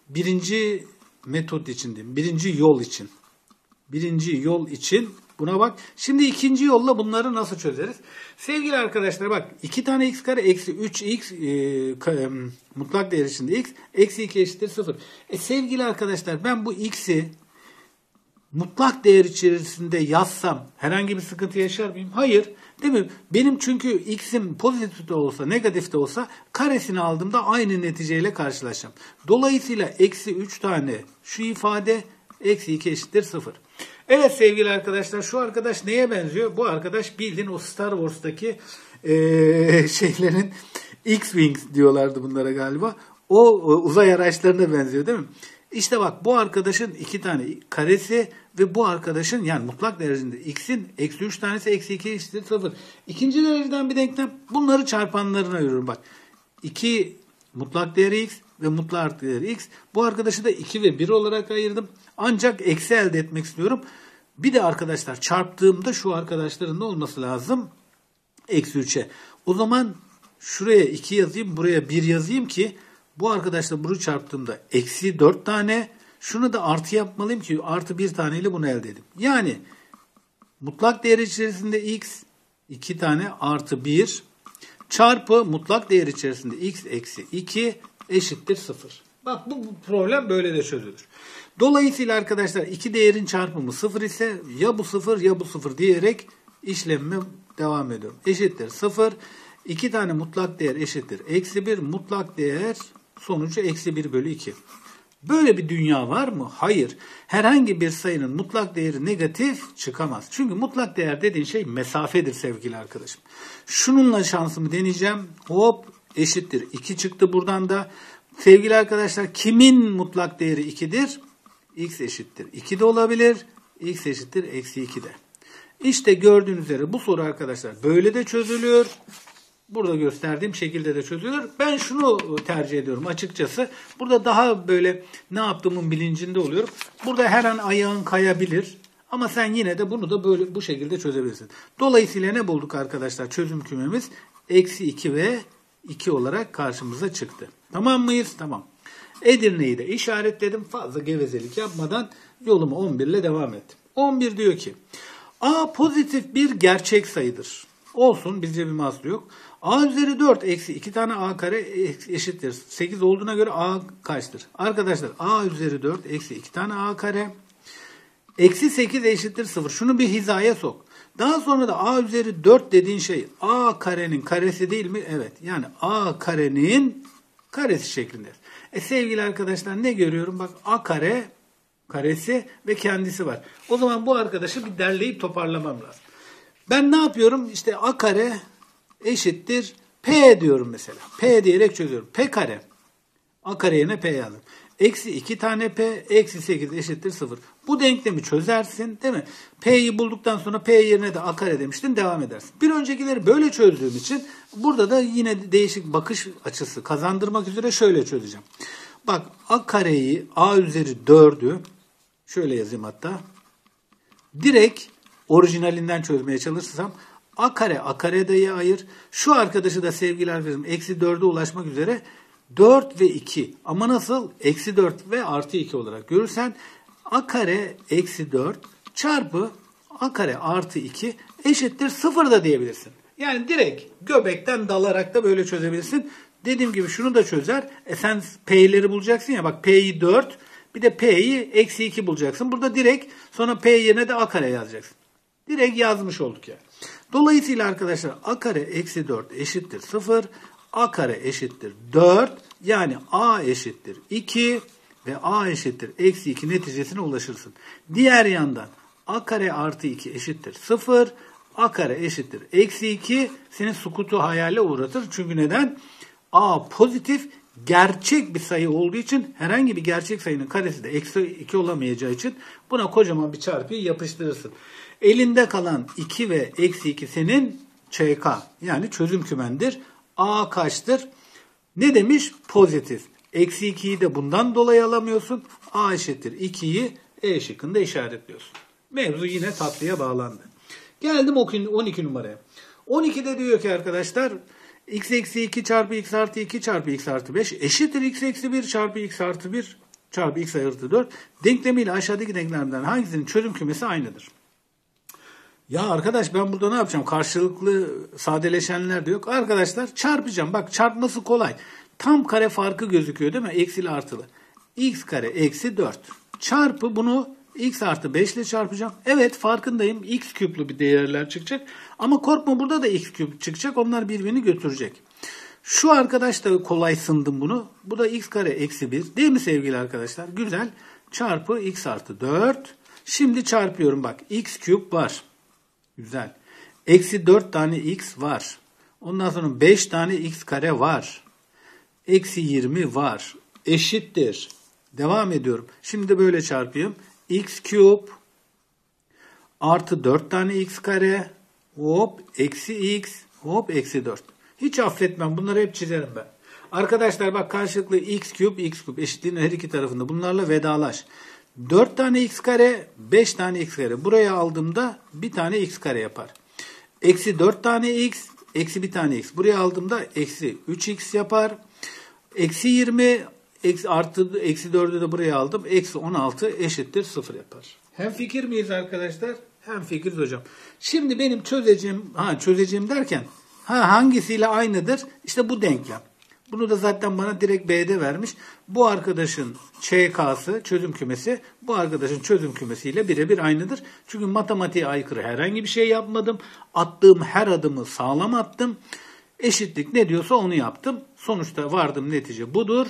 birinci metot için diyeyim. Birinci yol için. Birinci yol için buna bak. Şimdi ikinci yolla bunları nasıl çözeriz? Sevgili arkadaşlar bak. 2 tane x kare eksi 3x mutlak değer içinde x. Eksi 2 eşittir 0. Sevgili arkadaşlar, ben bu x'i mutlak değer içerisinde yazsam herhangi bir sıkıntı yaşar mıyım? Hayır. Değil mi? Benim çünkü x'im pozitif de olsa negatif de olsa karesini aldığımda aynı neticeyle karşılaşacağım. Dolayısıyla eksi 3 tane şu ifade eksi 2 eşittir 0. Evet sevgili arkadaşlar, şu arkadaş neye benziyor? Bu arkadaş bildiğin o Star Wars'taki şeylerin X-Wings diyorlardı bunlara galiba. O uzay araçlarına benziyor değil mi? İşte bak, bu arkadaşın 2 tane karesi ve bu arkadaşın yani mutlak derecinde x'in eksi 3 tanesi eksi 2 eşittir 0. İkinci dereceden bir denklem, bunları çarpanlarına ayırıyorum bak. 2 mutlak değeri x ve mutlak değeri x. Bu arkadaşı da 2 ve 1 olarak ayırdım. Ancak eksi elde etmek istiyorum. Bir de arkadaşlar çarptığımda şu arkadaşların da olması lazım. Eksi 3'e. O zaman şuraya 2 yazayım, buraya 1 yazayım ki bu arkadaşla bunu çarptığımda eksi 4 tane, şunu da artı yapmalıyım ki artı 1 taneyle bunu elde edeyim. Yani mutlak değer içerisinde x 2 tane artı 1 çarpı mutlak değer içerisinde x eksi 2 eşittir 0. Bak bu problem böyle de çözülür. Dolayısıyla arkadaşlar iki değerin çarpımı 0 ise ya bu 0 ya bu 0 diyerek işlemime devam ediyorum. Eşittir 0. 2 tane mutlak değer eşittir eksi 1. Mutlak değer sonucu eksi 1 bölü 2. Böyle bir dünya var mı? Hayır. Herhangi bir sayının mutlak değeri negatif çıkamaz. Çünkü mutlak değer dediğin şey mesafedir sevgili arkadaşım. Şununla şansımı deneyeceğim. Hop, eşittir 2 çıktı buradan da. Sevgili arkadaşlar, kimin mutlak değeri 2'dir? X eşittir 2 de olabilir. X eşittir eksi 2 de. İşte gördüğünüz üzere bu soru arkadaşlar böyle de çözülüyor. Burada gösterdiğim şekilde de çözülüyor. Ben şunu tercih ediyorum açıkçası. Burada daha böyle ne yaptığımın bilincinde oluyorum. Burada her an ayağın kayabilir. Ama sen yine de bunu da böyle bu şekilde çözebilirsin. Dolayısıyla ne bulduk arkadaşlar? Çözüm kümemiz eksi 2 ve 2 olarak karşımıza çıktı. Tamam mıyız? Tamam. Edirne'yi de işaretledim. Fazla gevezelik yapmadan yoluma 11 ile devam ettim. 11 diyor ki A pozitif bir gerçek sayıdır. Olsun, bizce bir mahsur yok. A üzeri 4 eksi 2 tane a kare eşittir 8 olduğuna göre a kaçtır? Arkadaşlar a üzeri 4 eksi 2 tane a kare eksi 8 eşittir 0. Şunu bir hizaya sok. Daha sonra da a üzeri 4 dediğin şey a karenin karesi değil mi? Evet, yani a karenin karesi şeklinde. Sevgili arkadaşlar ne görüyorum? Bak, a kare karesi ve kendisi var. O zaman bu arkadaşı bir derleyip toparlamam lazım. Ben ne yapıyorum? İşte a kare eşittir p diyorum mesela. P diyerek çözüyorum. P kare. A kare yerine p yazdım. Eksi 2 tane p eksi 8 eşittir 0. Bu denklemi çözersin değil mi? P'yi bulduktan sonra p yerine de a kare demiştin, devam edersin. Bir öncekileri böyle çözdüğüm için burada da yine değişik bakış açısı kazandırmak üzere şöyle çözeceğim. Bak, a kareyi a üzeri 4'ü şöyle yazayım hatta. Direkt orijinalinden çözmeye çalışırsam a kare a kare dayı ayır. Şu arkadaşı da sevgili arkadaşım eksi 4'e ulaşmak üzere 4 ve 2. Ama nasıl? Eksi 4 ve artı 2 olarak görürsen a kare eksi 4 çarpı a kare artı 2 eşittir 0 da diyebilirsin. Yani direkt göbekten dalarak da böyle çözebilirsin. Dediğim gibi şunu da çözer. Sen p'leri bulacaksın ya, bak p'yi 4 bir de p'yi eksi 2 bulacaksın. Burada direkt sonra p yerine de a kare yazacaksın. Direkt yazmış olduk yani. Dolayısıyla arkadaşlar a kare eksi 4 eşittir 0. A kare eşittir 4. Yani a eşittir 2 ve a eşittir eksi 2 neticesine ulaşırsın. Diğer yandan a kare artı 2 eşittir 0. A kare eşittir eksi 2 seni sukutu hayale uğratır. Çünkü neden? A pozitif gerçek bir sayı olduğu için herhangi bir gerçek sayının karesi de eksi 2 olamayacağı için buna kocaman bir çarpıyı yapıştırırsın. Elinde kalan 2 ve eksi 2 senin ÇK yani çözüm kümendir. A kaçtır? Ne demiş? Pozitif. Eksi 2'yi de bundan dolayı alamıyorsun. A eşittir 2'yi E şıkkında işaretliyorsun. Mevzu yine tatlıya bağlandı. Geldim 12 numaraya. 12'de diyor ki arkadaşlar x eksi 2 çarpı x artı 2 çarpı x artı 5 eşittir x eksi 1 çarpı x artı 1 çarpı x artı 4 denklemiyle aşağıdaki denklemden hangisinin çözüm kümesi aynıdır? Ya arkadaş, ben burada ne yapacağım? Karşılıklı sadeleşenler de yok. Arkadaşlar çarpacağım. Bak, çarpması kolay. Tam kare farkı gözüküyor değil mi? Eksili artılı. X kare eksi 4. Çarpı bunu x artı 5 ile çarpacağım. Evet farkındayım, x küplü bir değerler çıkacak. Ama korkma, burada da x küp çıkacak. Onlar birbirini götürecek. Şu arkadaş da kolay sındım bunu. Bu da x kare eksi 1. Değil mi sevgili arkadaşlar? Güzel. Çarpı x artı 4. Şimdi çarpıyorum bak. X küp var. Güzel. Eksi 4 tane x var. Ondan sonra 5 tane x kare var. Eksi 20 var. Eşittir. Devam ediyorum. Şimdi böyle çarpıyorum. X küp artı 4 tane x kare. Hop eksi x. Hop eksi 4. Hiç affetmem. Bunları hep çizerim ben. Arkadaşlar bak, karşılıklı x küp eşitliğin her iki tarafında. Bunlarla vedalaş. 4 tane x kare, 5 tane x kare. Buraya aldığımda 1 tane x kare yapar. Eksi 4 tane x, eksi 1 tane x. Buraya aldığımda eksi 3x yapar. Eksi 20 artı eksi 4'ü de buraya aldım. Eksi 16 eşittir 0 yapar. Hem fikir miyiz arkadaşlar? Hem fikiriz hocam. Şimdi benim çözeceğim derken hangisiyle aynıdır? İşte bu denklem. Bunu da zaten bana direkt B'de vermiş. Bu arkadaşın ÇK'sı, çözüm kümesi, bu arkadaşın çözüm kümesiyle birebir aynıdır. Çünkü matematiğe aykırı herhangi bir şey yapmadım. Attığım her adımı sağlam attım. Eşitlik ne diyorsa onu yaptım. Sonuçta vardığım netice budur.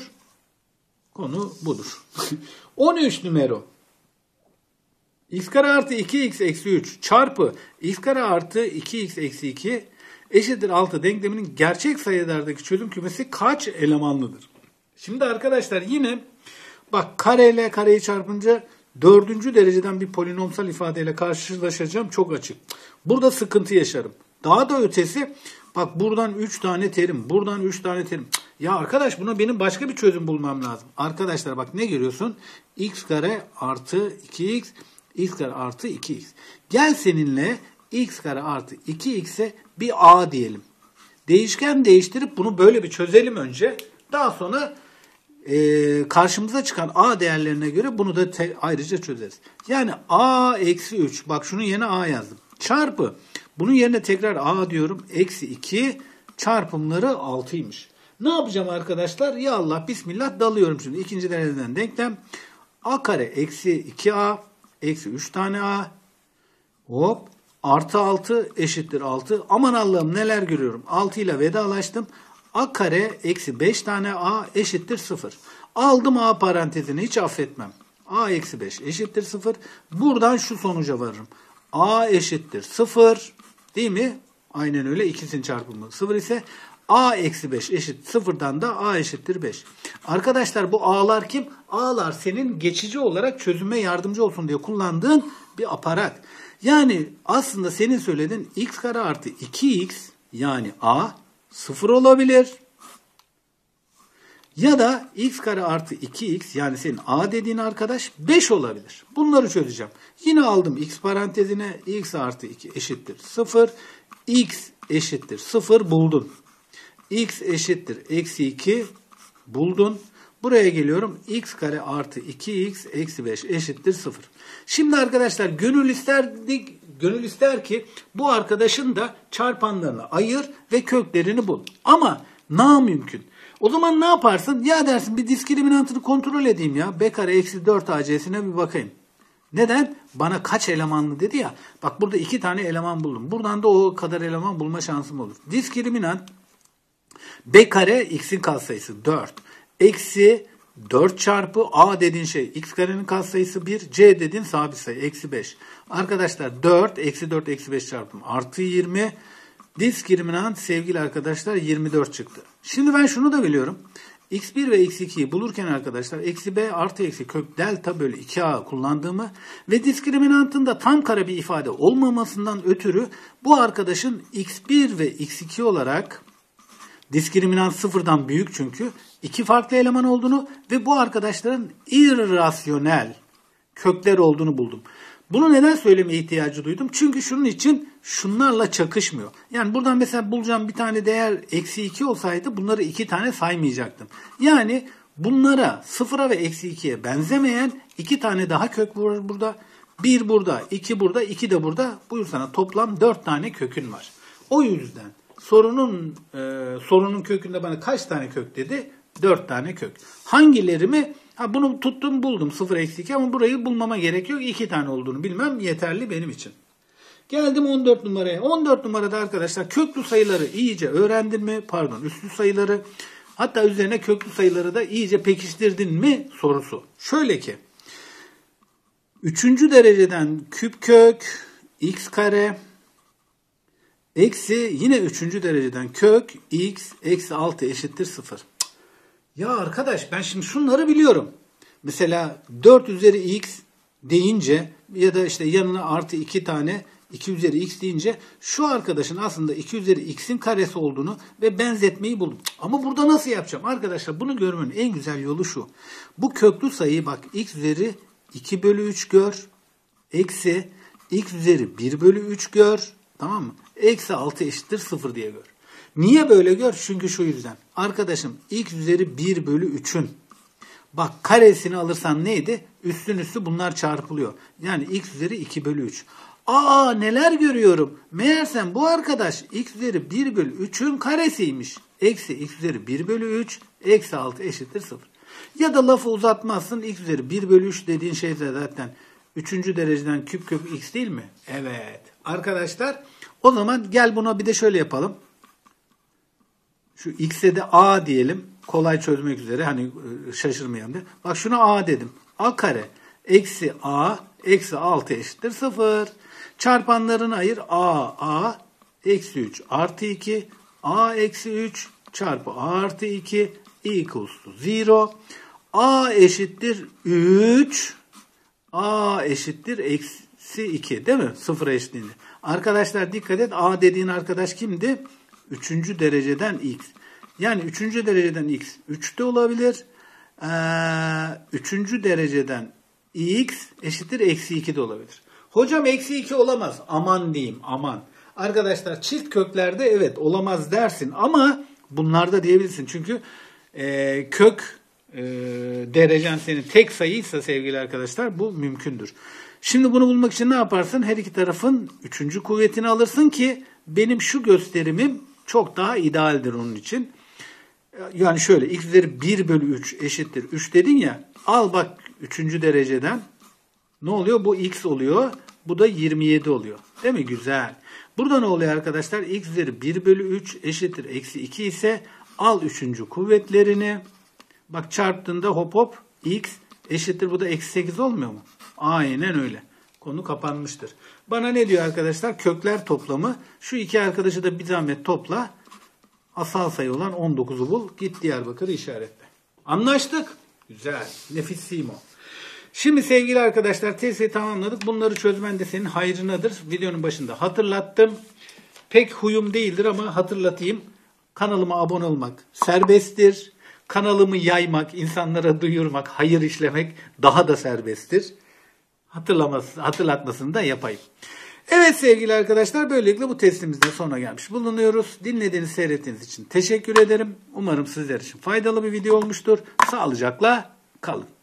Konu budur. 13 numara. X kare artı 2x eksi 3 çarpı x kare artı 2x eksi 2 eşittir 6 denkleminin gerçek sayılardaki çözüm kümesi kaç elemanlıdır? Şimdi arkadaşlar yine bak, kareyle kareyi çarpınca 4. dereceden bir polinomsal ifadeyle karşılaşacağım, çok açık. Burada sıkıntı yaşarım. Daha da ötesi, bak buradan 3 tane terim, buradan 3 tane terim. Ya arkadaş, buna benim başka bir çözüm bulmam lazım. Arkadaşlar bak ne görüyorsun? X kare artı 2x, x kare artı 2x. Gel seninle x kare artı 2x'e bir a diyelim. Değişken değiştirip bunu böyle bir çözelim önce. Daha sonra karşımıza çıkan a değerlerine göre bunu da ayrıca çözeriz. Yani a eksi 3. Bak şunun yerine a yazdım. Çarpı. Bunun yerine tekrar a diyorum. Eksi 2 çarpımları 6'ymış. Ne yapacağım arkadaşlar? Ya Allah, bismillah, dalıyorum şimdi. 2. dereceden denklem. A kare eksi 2a eksi 3 tane a. Hop. Artı 6 eşittir 6. Aman Allah'ım, neler görüyorum. 6 ile vedalaştım. A kare eksi 5 tane a eşittir 0. Aldım a parantezini, hiç affetmem. A eksi 5 eşittir 0. Buradan şu sonuca varırım. A eşittir 0. Değil mi? Aynen öyle. İkisinin çarpımı 0 ise a eksi 5 eşit 0'dan da a eşittir 5. Arkadaşlar bu a'lar kim? A'lar senin geçici olarak çözüme yardımcı olsun diye kullandığın bir aparat. Yani aslında senin söylediğin x kare artı 2x, yani a 0 olabilir. Ya da x kare artı 2x, yani senin a dediğin arkadaş 5 olabilir. Bunları çözeceğim. Yine aldım x parantezine, x artı 2 eşittir 0. X eşittir 0 buldun. X eşittir eksi 2 buldun. Buraya geliyorum. X kare artı 2x eksi 5 eşittir 0. Şimdi arkadaşlar gönül ister ki bu arkadaşın da çarpanlarını ayır ve köklerini bul. Ama namümkün. O zaman ne yaparsın? Ya dersin, bir diskriminantını kontrol edeyim ya. B kare eksi 4 AC'sine bir bakayım. Neden? Bana kaç elemanlı dedi ya. Bak burada 2 tane eleman buldum. Buradan da o kadar eleman bulma şansım olur. Diskriminant B kare x'in katsayısı 4. Eksi 4 çarpı a dediğin şey x karenin katsayısı 1. C dediğin sabit sayı eksi 5. Arkadaşlar 4 eksi 4 eksi 5 çarpım artı 20. Diskriminant sevgili arkadaşlar 24 çıktı. Şimdi ben şunu da biliyorum. X1 ve x2'yi bulurken arkadaşlar eksi b artı eksi kök delta bölü 2a kullandığımı ve diskriminantın da tam kare bir ifade olmamasından ötürü bu arkadaşın x1 ve x2 olarak diskriminant 0'dan büyük, çünkü 2 farklı eleman olduğunu ve bu arkadaşların irrasyonel kökler olduğunu buldum. Bunu neden söylemeye ihtiyacı duydum? Çünkü şunun için şunlarla çakışmıyor. Yani buradan mesela bulacağım bir tane değer eksi 2 olsaydı bunları 2 tane saymayacaktım. Yani bunlara, 0'a ve eksi 2'ye benzemeyen 2 tane daha kök var burada. 1 burada, 2 burada, 2 de burada. Buyur sana, toplam 4 tane kökün var. O yüzden sorunun kökünde bana kaç tane kök dedi? 4 tane kök. Hangileri mi? Ha, bunu tuttum buldum 0 eksik ama burayı bulmama gerek yok. 2 tane olduğunu bilmem yeterli benim için. Geldim 14 numaraya. 14 numarada arkadaşlar köklü sayıları iyice öğrendin mi? Pardon, üstlü sayıları, hatta üzerine köklü sayıları da iyice pekiştirdin mi sorusu. Şöyle ki 3. dereceden küp kök x kare eksi yine 3. dereceden kök x eksi 6 eşittir 0. Ya arkadaş ben şimdi şunları biliyorum. Mesela 4 üzeri x deyince ya da işte yanına artı 2 tane 2 üzeri x deyince şu arkadaşın aslında 2 üzeri x'in karesi olduğunu ve benzetmeyi buldum. Ama burada nasıl yapacağım? Arkadaşlar bunu görmenin en güzel yolu şu. Bu köklü sayıyı bak x üzeri 2 bölü 3 gör. Eksi x üzeri 1 bölü 3 gör. Tamam mı? Eksi 6 eşittir 0 diye gör. Niye böyle gör? Çünkü şu yüzden. Arkadaşım x üzeri 1 bölü 3'ün bak karesini alırsan neydi? Üstün üstü bunlar çarpılıyor. Yani x üzeri 2 bölü 3. Aa neler görüyorum. Meğersem bu arkadaş x üzeri 1 bölü 3'ün karesiymiş. Eksi x üzeri 1 bölü 3 eksi 6 eşittir 0. Ya da lafı uzatmazsın. X üzeri 1 bölü 3 dediğin şey de zaten 3. dereceden küp kök x değil mi? Evet. Arkadaşlar o zaman gel buna bir de şöyle yapalım. Şu x'e de a diyelim. Kolay çözmek üzere. Hani şaşırmayalım diye. Bak şuna a dedim. A kare eksi a eksi 6 eşittir 0. Çarpanlarını ayır. a eksi 3 artı 2. a eksi 3 çarpı a artı 2 equals to 0. a eşittir 3. a eşittir eksi 2 değil mi? 0 eşitliğinde. Arkadaşlar dikkat et. a dediğin arkadaş kimdi? 3. dereceden x. Yani 3. dereceden x 3 de olabilir. 3. dereceden x eşittir eksi 2 de olabilir. Hocam eksi 2 olamaz. Aman diyeyim aman. Arkadaşlar çift köklerde evet olamaz dersin ama bunlarda diyebilirsin. Çünkü kök derecen senin tek sayıysa sevgili arkadaşlar bu mümkündür. Şimdi bunu bulmak için ne yaparsın? Her iki tarafın 3. kuvvetini alırsın ki benim şu gösterimim çok daha idealdir onun için. Yani şöyle x üzeri 1 bölü 3 eşittir 3 dedin ya. Al bak 3. dereceden. Ne oluyor? Bu x oluyor. Bu da 27 oluyor. Değil mi? Güzel. Burada ne oluyor arkadaşlar? X üzeri 1 bölü 3 eşittir eksi 2 ise al 3. kuvvetlerini. Bak çarptığında hop hop x eşittir. Bu da eksi 8 olmuyor mu? Aynen öyle. Konu kapanmıştır. Bana ne diyor arkadaşlar? Kökler toplamı. Şu iki arkadaşı da bir zahmet topla. Asal sayı olan 19'u bul. Git Diyarbakır'ı işaretle. Anlaştık. Güzel. Nefis Simo. Şimdi sevgili arkadaşlar testi tamamladık. Bunları çözmen de senin hayrınadır. Videonun başında hatırlattım. Pek huyum değildir ama hatırlatayım. Kanalıma abone olmak serbesttir. Kanalımı yaymak, insanlara duyurmak, hayır işlemek daha da serbesttir. Hatırlatmasını da yapayım. Evet sevgili arkadaşlar böylelikle bu testimizden sona gelmiş bulunuyoruz. Dinlediğiniz, seyrettiğiniz için teşekkür ederim. Umarım sizler için faydalı bir video olmuştur. Sağlıcakla kalın.